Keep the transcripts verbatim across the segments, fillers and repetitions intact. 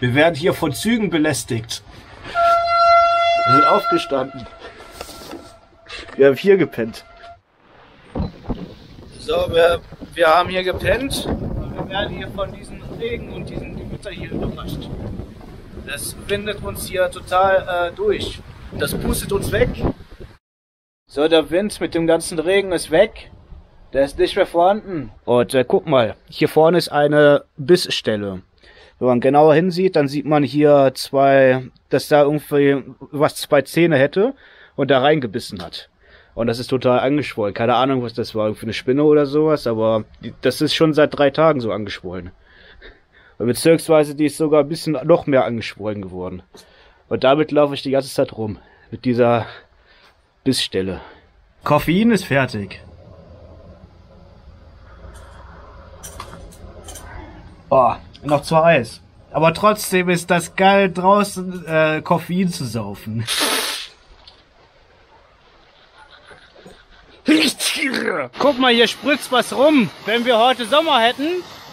Wir werden hier von Zügen belästigt. Wir sind aufgestanden. Wir haben hier gepennt. So, wir, wir haben hier gepennt. Wir werden hier von diesen Regen und diesen Gewitter hier überrascht. Das windet uns hier total äh, durch. Das pustet uns weg. So, der Wind mit dem ganzen Regen ist weg. Der ist nicht mehr vorhanden. Und äh, guck mal, hier vorne ist eine Bissstelle. Wenn man genauer hinsieht, dann sieht man hier zwei, dass da irgendwie was zwei Zähne hätte und da reingebissen hat. Und das ist total angeschwollen. Keine Ahnung, was das war, für eine Spinne oder sowas, aber das ist schon seit drei Tagen so angeschwollen. Und beziehungsweise die ist sogar ein bisschen noch mehr angeschwollen geworden. Und damit laufe ich die ganze Zeit rum. Mit dieser Bissstelle. Koffein ist fertig. Oh, noch zu heiß. Aber trotzdem ist das geil, draußen äh, Koffein zu saufen. Guck mal, hier spritzt was rum. Wenn wir heute Sommer hätten,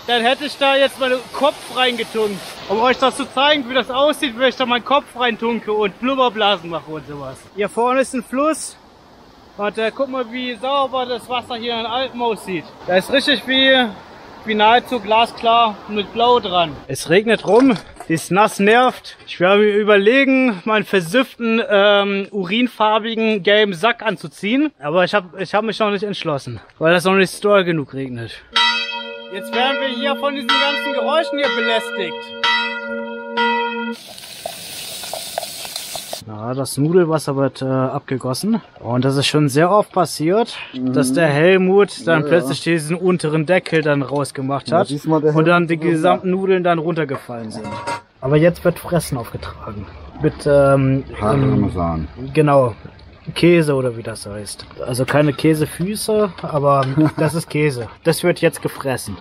dann hätte ich da jetzt meinen Kopf reingetunkt. Um euch das zu zeigen, wie das aussieht, wenn ich da meinen Kopf reintunke und Blubberblasen mache und sowas. Hier vorne ist ein Fluss. Und äh, guck mal, wie sauber das Wasser hier in den Alpen aussieht. Da ist richtig wie... wie nahezu glasklar mit Blau dran. Es regnet rum, ist nass, nervt. Ich werde mir überlegen, meinen versifften, ähm, urinfarbigen gelben Sack anzuziehen. Aber ich habe ich hab mich noch nicht entschlossen, weil das noch nicht doll genug regnet. Jetzt werden wir hier von diesen ganzen Geräuschen hier belästigt. Na, das Nudelwasser wird äh, abgegossen. Und das ist schon sehr oft passiert, mhm. dass der Helmut dann ja, plötzlich ja. diesen unteren Deckel dann rausgemacht hat ja, und dann die gesamten Nudeln dann runtergefallen sind. Aber jetzt wird Fressen aufgetragen. Mit ähm, ähm genau, Käse oder wie das heißt. Also keine Käsefüße, aber das ist Käse. Das wird jetzt gefressen.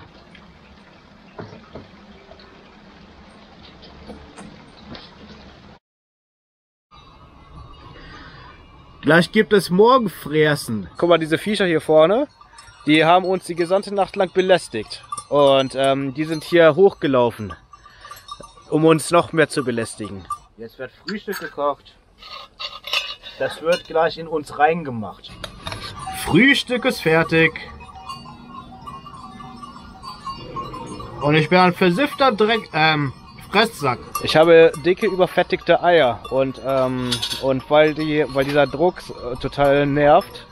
Gleich gibt es Morgenfressen. Guck mal, diese Viecher hier vorne, die haben uns die gesamte Nacht lang belästigt. Und ähm, die sind hier hochgelaufen, um uns noch mehr zu belästigen. Jetzt wird Frühstück gekocht. Das wird gleich in uns reingemacht. Frühstück ist fertig. Und ich bin ein versiffter Dreck... Ähm Fresssack. Ich habe dicke, überfettigte Eier und, ähm, und weil, die, weil dieser Druck äh, total nervt,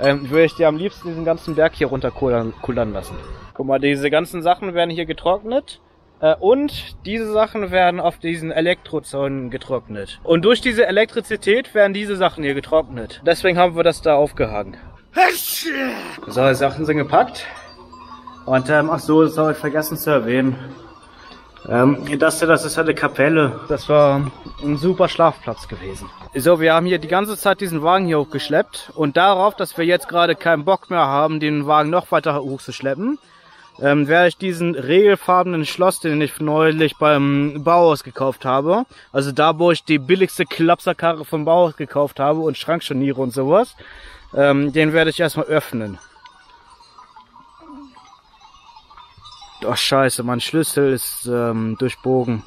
ähm, würde ich dir am liebsten diesen ganzen Berg hier runter kullern, kullern lassen. Guck mal, diese ganzen Sachen werden hier getrocknet äh, und diese Sachen werden auf diesen Elektrozäunen getrocknet. Und durch diese Elektrizität werden diese Sachen hier getrocknet. Deswegen haben wir das da aufgehangen. So, die Sachen sind gepackt und ähm, ach so, das habe ich vergessen zu erwähnen. Ähm, das, das ist eine Kapelle. Das war ein super Schlafplatz gewesen. So, wir haben hier die ganze Zeit diesen Wagen hier hochgeschleppt. Und darauf, dass wir jetzt gerade keinen Bock mehr haben, den Wagen noch weiter hochzuschleppen, ähm, werde ich diesen regelfarbenen Schloss, den ich neulich beim Bauhaus gekauft habe, also da, wo ich die billigste Klapserkarre vom Bauhaus gekauft habe und Schrankscharniere und sowas, ähm, den werde ich erstmal öffnen. Oh scheiße, mein Schlüssel ist ähm, durchbogen.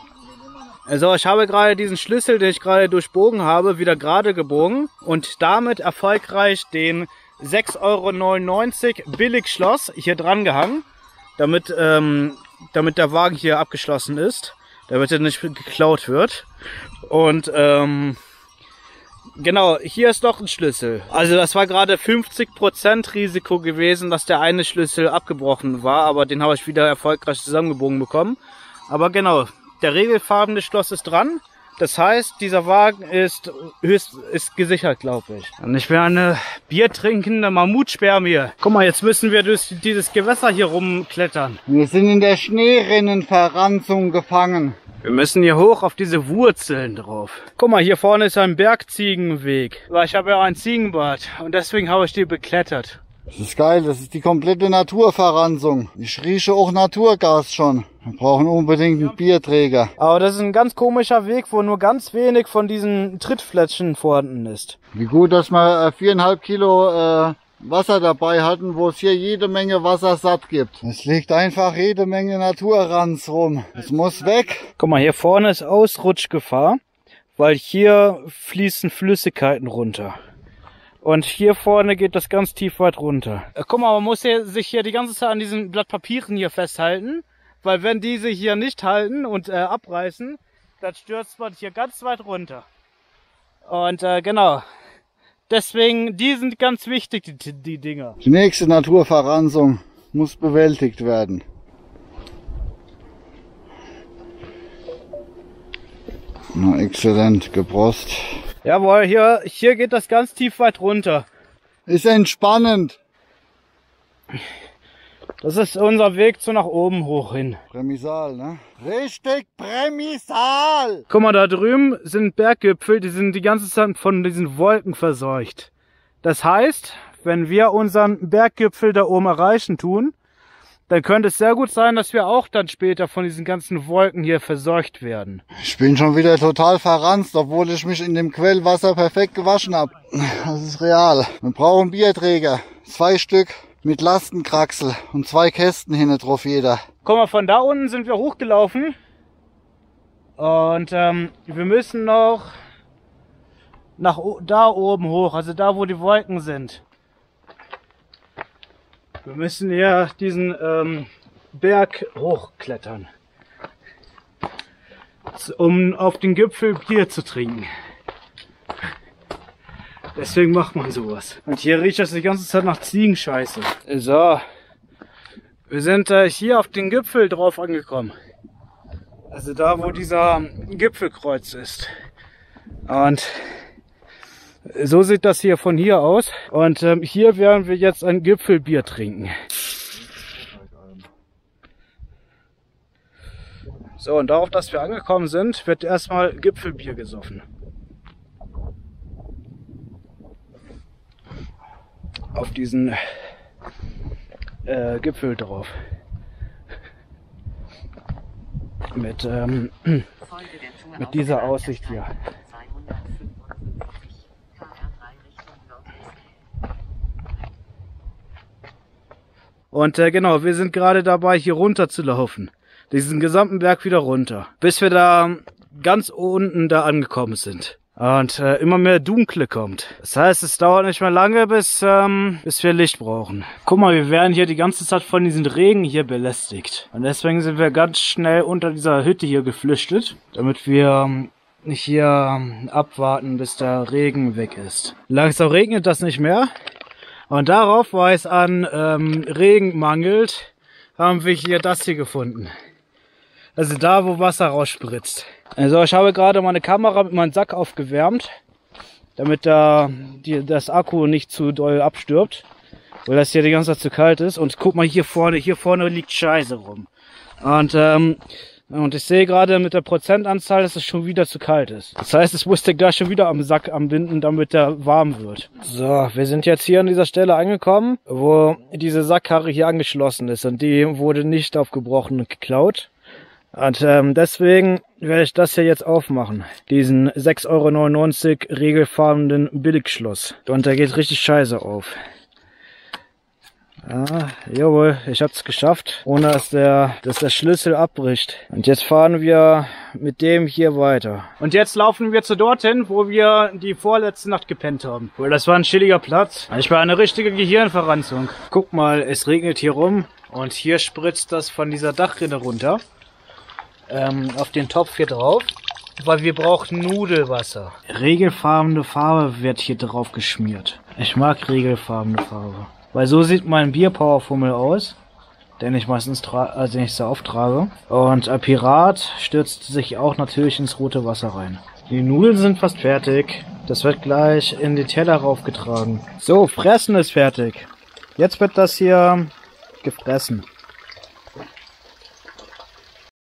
Also ich habe gerade diesen Schlüssel, den ich gerade durchbogen habe, wieder gerade gebogen und damit erfolgreich den sechs Euro neunundneunzig Billigschloss hier dran gehangen, damit, ähm, damit der Wagen hier abgeschlossen ist, damit er nicht geklaut wird. Und ähm, genau, hier ist noch ein Schlüssel. Also das war gerade fünfzig Prozent Risiko gewesen, dass der eine Schlüssel abgebrochen war, aber den habe ich wieder erfolgreich zusammengebogen bekommen. Aber genau, der regelfarbene Schloss ist dran. Das heißt, dieser Wagen ist höchst ist gesichert, glaube ich. Und ich bin eine biertrinkende Mammutspermie. Guck mal, jetzt müssen wir durch dieses Gewässer hier rumklettern. Wir sind in der Schneerinnenverranzung gefangen. Wir müssen hier hoch auf diese Wurzeln drauf. Guck mal, hier vorne ist ein Bergziegenweg. Weil ich habe ja ein Ziegenbart und deswegen habe ich die beklettert. Das ist geil, das ist die komplette Naturverranzung. Ich rieche auch Naturgas schon. Wir brauchen unbedingt einen Bierträger. Aber das ist ein ganz komischer Weg, wo nur ganz wenig von diesen Trittfläschchen vorhanden ist. Wie gut, dass wir viereinhalb Kilo äh, Wasser dabei hatten, wo es hier jede Menge Wasser satt gibt. Es liegt einfach jede Menge Naturranz rum. Es muss weg. Guck mal, hier vorne ist Ausrutschgefahr, weil hier fließen Flüssigkeiten runter. Und hier vorne geht das ganz tief weit runter. Guck mal, man muss hier, sich hier die ganze Zeit an diesen Blatt Papieren hier festhalten, weil wenn diese hier nicht halten und äh, abreißen, dann stürzt man hier ganz weit runter. Und äh, genau, deswegen, die sind ganz wichtig, die, die Dinger. Die nächste Naturverranzung muss bewältigt werden. Na, exzellent, geprost. Jawohl, hier, hier geht das ganz tief weit runter. Ist entspannend. Das ist unser Weg zu nach oben hoch hin. Prämisal, ne? Richtig prämisal! Guck mal, da drüben sind Berggipfel, die sind die ganze Zeit von diesen Wolken verseucht. Das heißt, wenn wir unseren Berggipfel da oben erreichen tun, dann könnte es sehr gut sein, dass wir auch dann später von diesen ganzen Wolken hier verseucht werden. Ich bin schon wieder total verranzt, obwohl ich mich in dem Quellwasser perfekt gewaschen habe. Das ist real. Wir brauchen Bierträger. Zwei Stück mit Lastenkraxel und zwei Kästen hinten drauf jeder. Guck mal, von da unten sind wir hochgelaufen. Und ähm, wir müssen noch nach da oben hoch, also da, wo die Wolken sind. Wir müssen ja diesen ähm, Berg hochklettern, um auf den Gipfel Bier zu trinken. Deswegen macht man sowas. Und hier riecht das die ganze Zeit nach Ziegenscheiße. So, wir sind äh, hier auf den Gipfel drauf angekommen. Also da, wo dieser Gipfelkreuz ist. Und so sieht das hier von hier aus. Und ähm, hier werden wir jetzt ein Gipfelbier trinken. So, und darauf, dass wir angekommen sind, wird erstmal Gipfelbier gesoffen. Auf diesen äh, Gipfel drauf. Mit, ähm, mit dieser Aussicht hier. Und äh, genau, wir sind gerade dabei, hier runter zu laufen. Diesen gesamten Berg wieder runter. Bis wir da ganz unten da angekommen sind. Und äh, immer mehr Dunkle kommt. Das heißt, es dauert nicht mehr lange, bis, ähm, bis wir Licht brauchen. Guck mal, wir werden hier die ganze Zeit von diesem Regen hier belästigt. Und deswegen sind wir ganz schnell unter dieser Hütte hier geflüchtet. Damit wir ähm, nicht hier ähm, abwarten, bis der Regen weg ist. Langsam regnet das nicht mehr. Und darauf, weil es an ähm, Regen mangelt, haben wir hier das hier gefunden. Also da, wo Wasser rausspritzt. Also ich habe gerade meine Kamera mit meinem Sack aufgewärmt, damit da die, das Akku nicht zu doll abstirbt, weil das hier die ganze Zeit zu kalt ist. Und guck mal hier vorne, hier vorne liegt Scheiße rum. Und, ähm, und ich sehe gerade mit der Prozentanzahl, dass es schon wieder zu kalt ist. Das heißt, es musste gleich schon wieder am Sack anbinden, damit der warm wird. So, wir sind jetzt hier an dieser Stelle angekommen, wo diese Sackkarre hier angeschlossen ist. Und die wurde nicht aufgebrochen und geklaut. Und ähm, deswegen werde ich das hier jetzt aufmachen. Diesen sechs Euro neunundneunzig regelfarbenen Billigschloss. Und da geht richtig Scheiße auf. Ah, jawohl, ich hab's geschafft, ohne dass der, dass der Schlüssel abbricht. Und jetzt fahren wir mit dem hier weiter. Und jetzt laufen wir zu dorthin, wo wir die vorletzte Nacht gepennt haben. Weil das war ein chilliger Platz. Ich war eine richtige Gehirnverranzung. Guck mal, es regnet hier rum und hier spritzt das von dieser Dachrinne runter. Ähm, auf den Topf hier drauf. Weil wir brauchen Nudelwasser. Regelfarbene Farbe wird hier drauf geschmiert. Ich mag regelfarbene Farbe. Weil so sieht mein Bierpowerfummel aus, den ich meistens tra also den ich so auftrage. Und ein Pirat stürzt sich auch natürlich ins rote Wasser rein. Die Nudeln sind fast fertig. Das wird gleich in den Teller raufgetragen. So, Fressen ist fertig. Jetzt wird das hier gefressen.